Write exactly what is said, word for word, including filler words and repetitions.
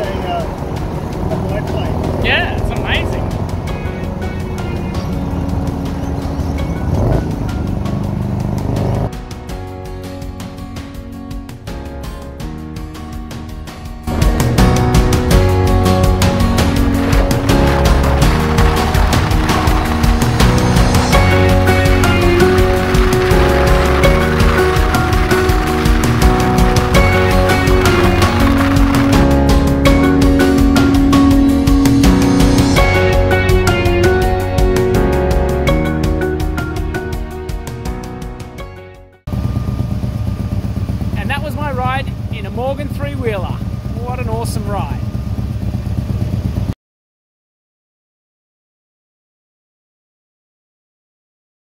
a, uh, a blood flight. Yeah, it's amazing. That was my ride in a Morgan three-wheeler. What an awesome ride.